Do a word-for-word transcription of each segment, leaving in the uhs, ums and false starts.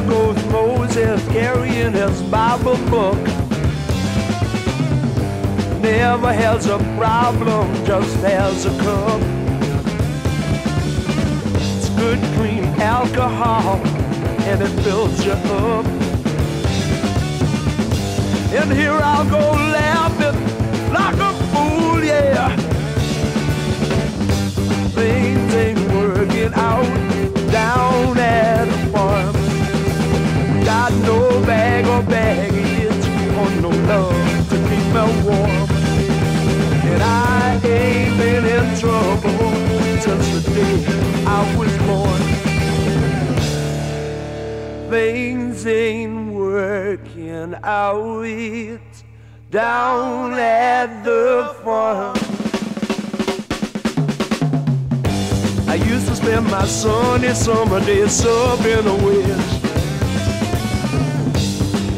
there goes Moses carrying his Bible book. Never has a problem, just has a cup. It's good, clean alcohol, and it builds you up. And here I'll go laughing like a fool, yeah. Things ain't working out down at the farm. Got no bag or baggage or no love to keep me warm. And I ain't been in trouble since the day I was born. Things ain't working out down at the farm. I used to spend my sunny summer days up in the west.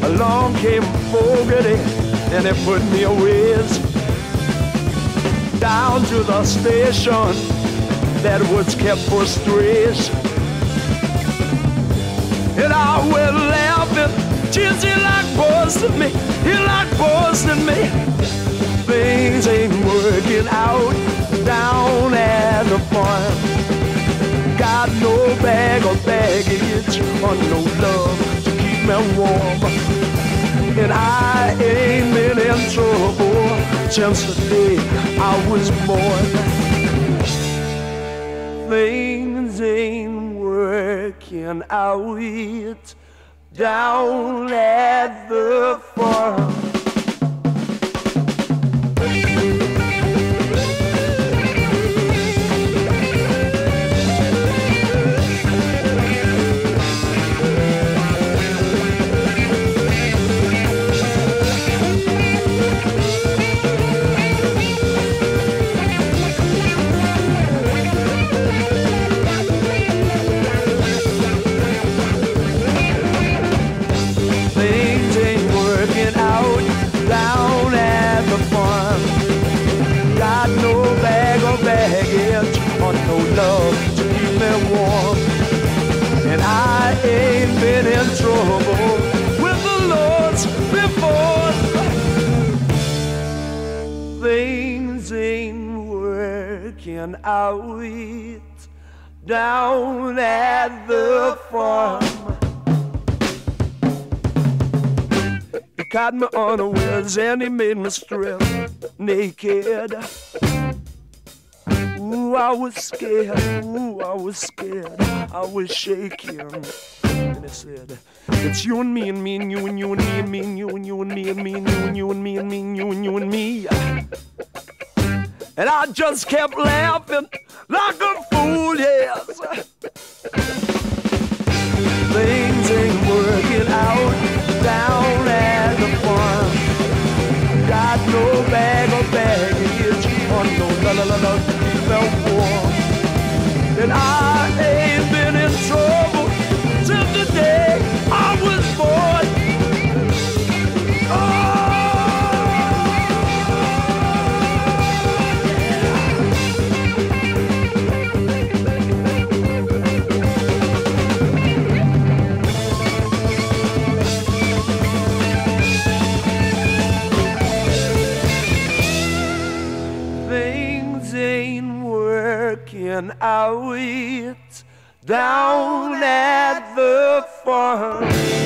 Along came Fogarty and they put me a whiz. Down to the station that was kept for strays. And I went laughing, geez, he like busting me, he like busting me. Things ain't working out down at the farm. Got no bag or baggage or no love to keep me warm. And I ain't been in trouble since the day I was born. Things ain't working out down at the farm. Trouble with the Lord's before. Things ain't working out down at the farm. He caught me unawares and he made me strip naked. Ooh, I was scared, ooh, I was scared, I was shaking. And I said, it's you and me and me and you and you and me and me and you and you and me and me and you and you and me and me and you and you and me. And I just kept laughing like a fool, yes. Things ain't working out down at the farm. Got no bag or baggage or no la la la to keep me warm. And I ain't been in trouble till the day I was born. Oh. Things ain't working out down at the farm.